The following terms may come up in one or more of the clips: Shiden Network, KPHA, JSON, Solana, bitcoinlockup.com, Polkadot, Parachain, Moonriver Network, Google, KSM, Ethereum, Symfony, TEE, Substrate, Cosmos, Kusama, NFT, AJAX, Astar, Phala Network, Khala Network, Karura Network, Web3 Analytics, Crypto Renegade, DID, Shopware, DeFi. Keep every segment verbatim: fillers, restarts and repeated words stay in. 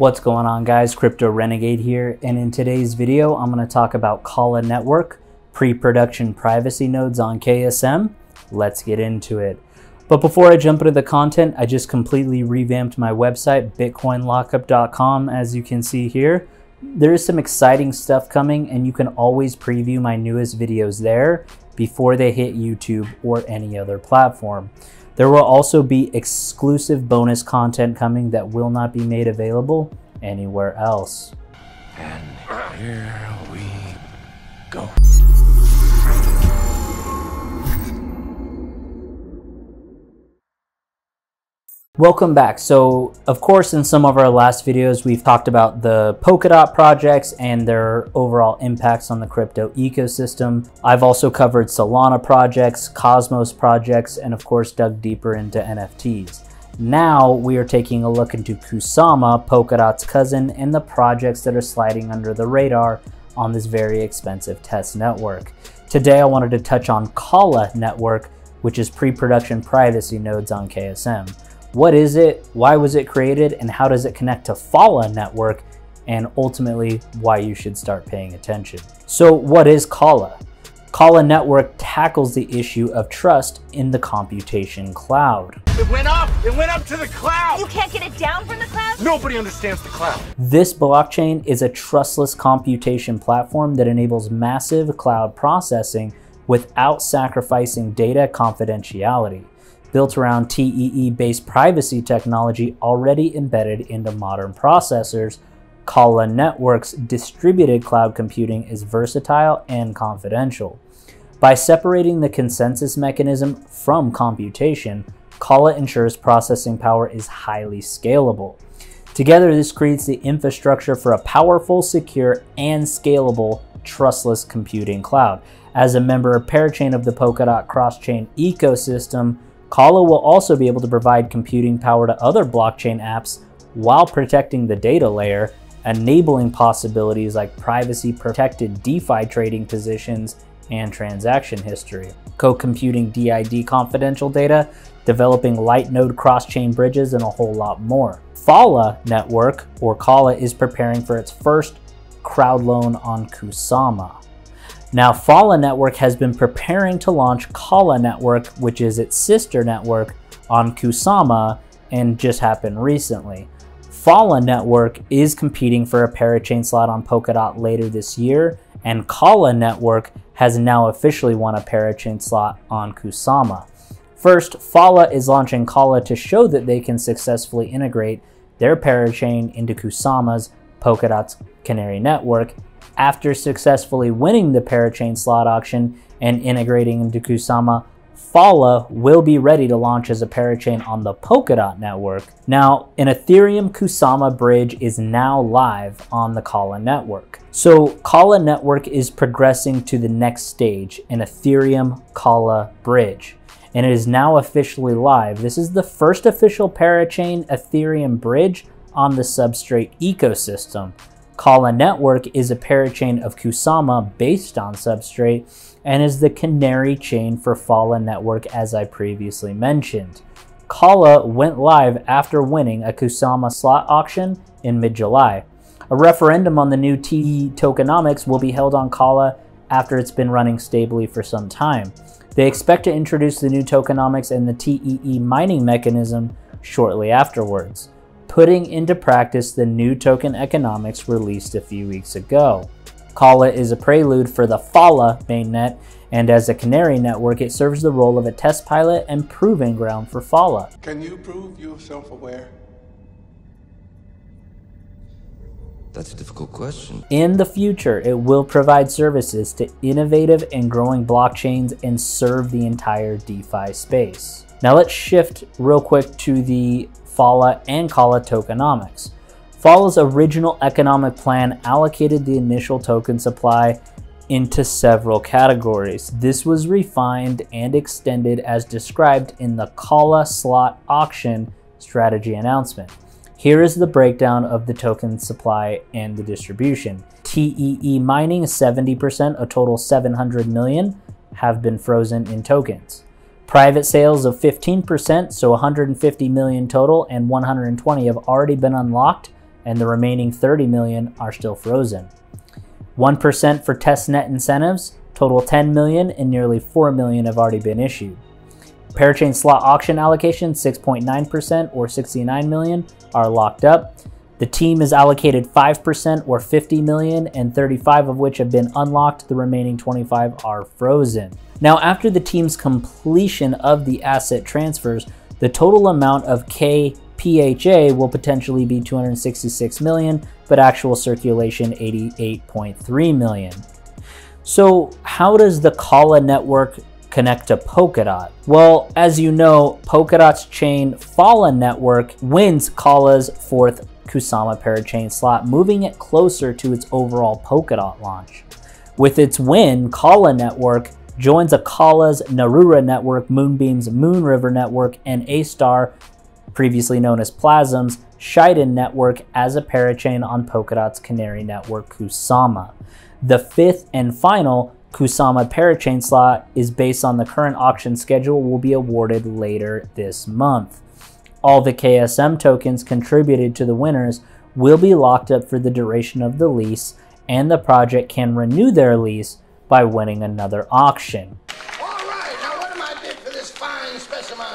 What's going on, guys? Crypto Renegade here, and in today's video I'm going to talk about Khala Network pre-production privacy nodes on K S M. Let's get into it. But before I jump into the content, I just completely revamped my website bitcoin lockup dot com. As you can see here, there is some exciting stuff coming, and you can always preview my newest videos there before they hit YouTube or any other platform. There will also be exclusive bonus content coming that will not be made available anywhere else. And here we go. Welcome back. So of course, in some of our last videos, we've talked about the Polkadot projects and their overall impacts on the crypto ecosystem. I've also covered Solana projects, Cosmos projects, and of course, dug deeper into N F Ts. Now we are taking a look into Kusama, Polkadot's cousin, and the projects that are sliding under the radar on this very expensive test network. Today, I wanted to touch on Khala Network, which is pre-production privacy nodes on K S M. What is it? Why was it created? And how does it connect to Phala Network? And ultimately, why you should start paying attention. So what is Khala? Khala Network tackles the issue of trust in the computation cloud. It went up! It went up to the cloud! You can't get it down from the cloud? Nobody understands the cloud. This blockchain is a trustless computation platform that enables massive cloud processing without sacrificing data confidentiality, built around T E E-based privacy technology already embedded into modern processors. Khala Network's distributed cloud computing is versatile and confidential. By separating the consensus mechanism from computation, Khala ensures processing power is highly scalable. Together, this creates the infrastructure for a powerful, secure, and scalable trustless computing cloud. As a member of Parachain of the Polkadot cross-chain ecosystem, Khala will also be able to provide computing power to other blockchain apps while protecting the data layer, enabling possibilities like privacy-protected DeFi trading positions and transaction history, co-computing D I D confidential data, developing light node cross-chain bridges, and a whole lot more. Phala Network, or Khala, is preparing for its first crowd loan on Kusama. Now, Phala Network has been preparing to launch Khala Network, which is its sister network, on Kusama, and just happened recently. Phala Network is competing for a parachain slot on Polkadot later this year, and Khala Network has now officially won a parachain slot on Kusama. First, Phala is launching Khala to show that they can successfully integrate their parachain into Kusama's, Polkadot's Canary Network, after successfully winning the parachain slot auction and integrating into Kusama. Phala will be ready to launch as a parachain on the Polkadot network. Now, an Ethereum Kusama bridge is now live on the Khala network. So Khala network is progressing to the next stage, an Ethereum Khala bridge, and it is now officially live. This is the first official parachain Ethereum bridge on the Substrate ecosystem. Khala Network is a parachain of Kusama based on Substrate and is the canary chain for Phala Network, as I previously mentioned. Khala went live after winning a Kusama slot auction in mid-July. A referendum on the new T E E tokenomics will be held on Khala after it's been running stably for some time. They expect to introduce the new tokenomics and the T E E mining mechanism shortly afterwards, putting into practice the new token economics released a few weeks ago. Khala is a prelude for the Phala mainnet, and as a canary network, it serves the role of a test pilot and proving ground for Phala. Can you prove you're self-aware? That's a difficult question. In the future, it will provide services to innovative and growing blockchains and serve the entire DeFi space. Now let's shift real quick to the Phala and Khala tokenomics. Phala's original economic plan allocated the initial token supply into several categories. This was refined and extended as described in the Khala slot auction strategy announcement. Here is the breakdown of the token supply and the distribution. T E E mining is seventy percent, a total seven hundred million have been frozen in tokens. Private sales of fifteen percent, so one hundred fifty million total, and one hundred twenty have already been unlocked and the remaining thirty million are still frozen. one percent for testnet incentives, total ten million, and nearly four million have already been issued. Parachain slot auction allocation, six point nine percent or sixty-nine million, are locked up. The team is allocated five percent or fifty million, and thirty-five of which have been unlocked. The remaining twenty-five are frozen. Now, after the team's completion of the asset transfers, the total amount of K P H A will potentially be two hundred sixty-six million, but actual circulation eighty-eight point three million. So how does the Khala network connect to Polkadot? Well, as you know, Polkadot's chain Phala Network wins Khala's fourth Kusama parachain slot, moving it closer to its overall Polkadot launch. With its win, Khala Network joins Akhala's Karura Network, Moonbeam's Moonriver Network, and Astar, previously known as Plasm's, Shiden Network as a parachain on Polkadot's Canary Network, Kusama. The fifth and final Kusama parachain slot is based on the current auction schedule, will be awarded later this month. All the K S M tokens contributed to the winners will be locked up for the duration of the lease, and the project can renew their lease by winning another auction. All right, now what am I bid for this fine specimen?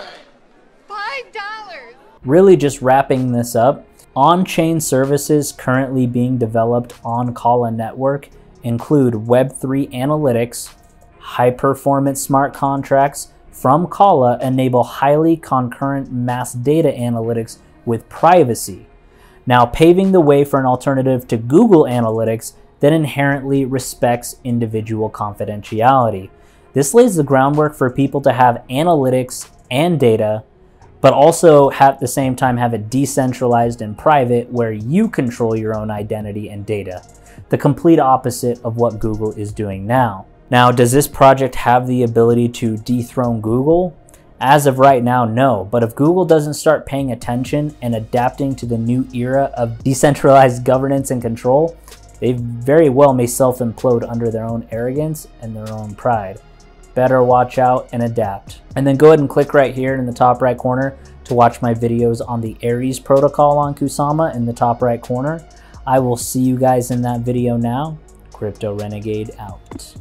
Five dollars. Really just wrapping this up, on-chain services currently being developed on Khala Network include Web three Analytics, high-performance smart contracts from Khala enable highly concurrent mass data analytics with privacy, now paving the way for an alternative to Google Analytics that inherently respects individual confidentiality. This lays the groundwork for people to have analytics and data, but also at the same time have it decentralized and private where you control your own identity and data, the complete opposite of what Google is doing now. Now, does this project have the ability to dethrone Google? As of right now, no, but if Google doesn't start paying attention and adapting to the new era of decentralized governance and control, they very well may self-implode under their own arrogance and their own pride. Better watch out and adapt. And then go ahead and click right here in the top right corner to watch my videos on the Ares protocol on Kusama in the top right corner. I will see you guys in that video now. Crypto Renegade out.